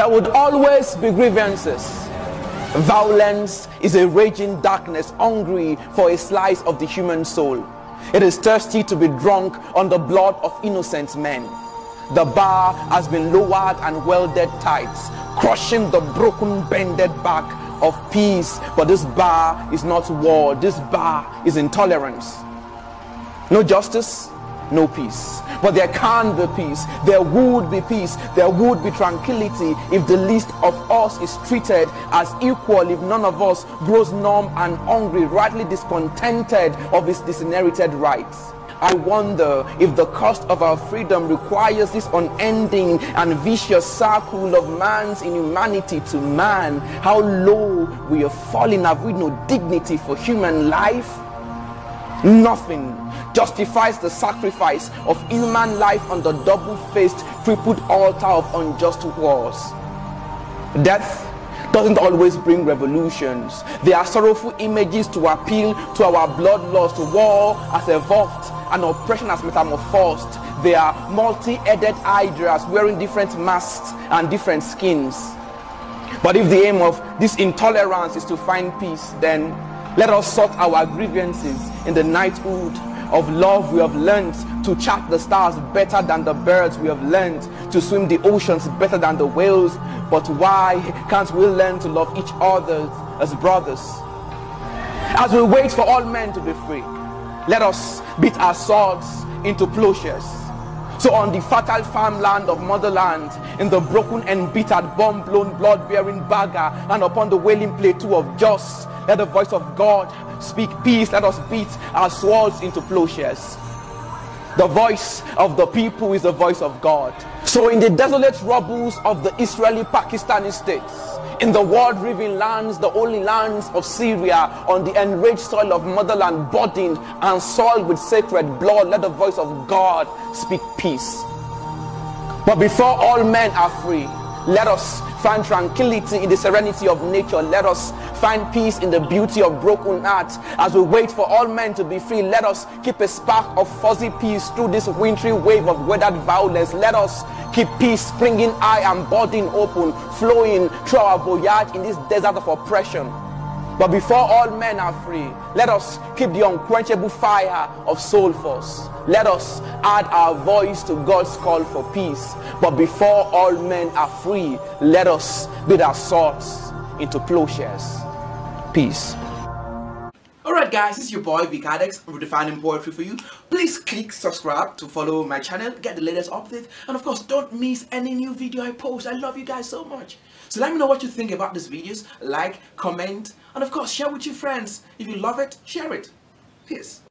There would always be grievances. Violence is a raging darkness, hungry for a slice of the human soul. It is thirsty to be drunk on the blood of innocent men. The bar has been lowered and welded tight, crushing the broken, bended back of peace. But this bar is not war. This bar is intolerance. No justice, no peace. But there can be peace. There would be peace. There would be tranquility if the least of us is treated as equal, if none of us grows numb and hungry, rightly discontented of his disinherited rights. I wonder if the cost of our freedom requires this unending and vicious circle of man's inhumanity to man. How low we have fallen. Have we no dignity for human life? Nothing justifies the sacrifice of human life on the double-faced, crippled altar of unjust wars. Death doesn't always bring revolutions. There are sorrowful images to appeal to our bloodlust. War has evolved and oppression has metamorphosed. They are multi-headed hydras wearing different masks and different skins. But if the aim of this intolerance is to find peace, then let us sort our grievances in the knighthood of love. We have learned to chart the stars better than the birds. We have learned to swim the oceans better than the whales. But why can't we learn to love each other as brothers? As we wait for all men to be free, let us beat our swords into plowshares. So on the fertile farmland of motherland, in the broken and bittered, bomb-blown, blood-bearing Baga, and upon the wailing plateau of Jos, let the voice of God speak peace. Let us beat our swords into plowshares. The voice of the people is the voice of God. So in the desolate rubbles of the Israeli-Pakistani states, in the world-riven lands, the holy lands of Syria, on the enraged soil of motherland, burdened and soiled with sacred blood, let the voice of God speak peace. But before all men are free, let us find tranquility in the serenity of nature. Let us find peace in the beauty of broken hearts. As we wait for all men to be free, let us keep a spark of fuzzy peace through this wintry wave of weathered violence. Let us keep peace springing high and budding open, flowing through our voyage in this desert of oppression. But before all men are free, let us keep the unquenchable fire of soul force. Let us add our voice to God's call for peace. But before all men are free, let us beat our swords into plowshares. Peace. Alright guys, it's your boy Vicadex, redefining poetry for you. Please click subscribe to follow my channel, get the latest update, and of course don't miss any new video I post. I love you guys so much. So let me know what you think about these videos. Like, comment, and of course share with your friends. If you love it, share it. Peace.